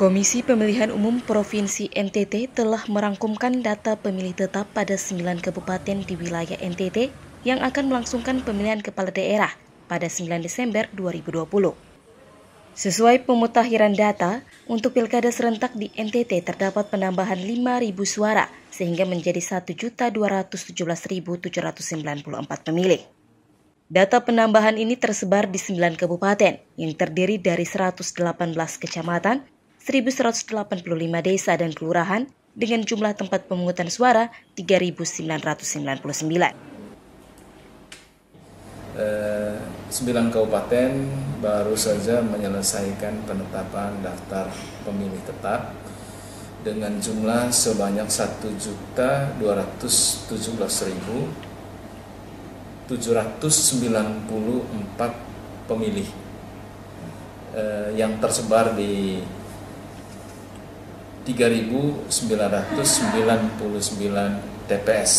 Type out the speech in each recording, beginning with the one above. Komisi Pemilihan Umum Provinsi NTT telah merangkumkan data pemilih tetap pada 9 kabupaten di wilayah NTT yang akan melangsungkan pemilihan kepala daerah pada 9 Desember 2020. Sesuai pemutakhiran data, untuk pilkada serentak di NTT terdapat penambahan 5.000 suara sehingga menjadi 1.217.794 pemilih. Data penambahan ini tersebar di 9 kabupaten yang terdiri dari 118 kecamatan, 1.185 desa dan kelurahan dengan jumlah tempat pemungutan suara 3.999. 9 kabupaten baru saja menyelesaikan penetapan daftar pemilih tetap dengan jumlah sebanyak 1.217.794 pemilih yang tersebar di 3.999 TPS.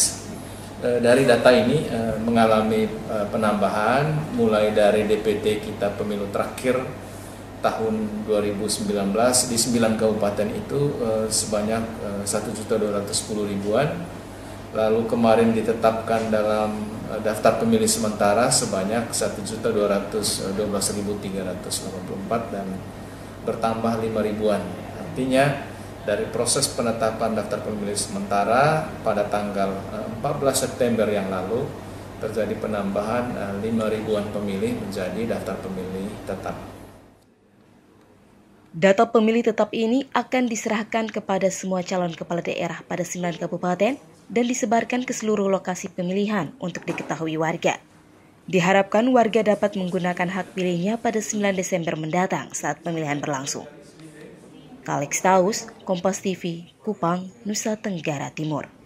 Dari data ini mengalami penambahan mulai dari DPT kita pemilu terakhir tahun 2019 di 9 kabupaten itu sebanyak 1.210.000-an. Lalu kemarin ditetapkan dalam daftar pemilih sementara sebanyak 1.212.384 dan bertambah 5.000-an. Artinya dari proses penetapan daftar pemilih sementara pada tanggal 14 September yang lalu terjadi penambahan 5.000-an pemilih menjadi daftar pemilih tetap. Data pemilih tetap ini akan diserahkan kepada semua calon kepala daerah pada 9 kabupaten dan disebarkan ke seluruh lokasi pemilihan untuk diketahui warga. Diharapkan warga dapat menggunakan hak pilihnya pada 9 Desember mendatang saat pemilihan berlangsung. Kalextaus, Kompas TV, Kupang, Nusa Tenggara Timur.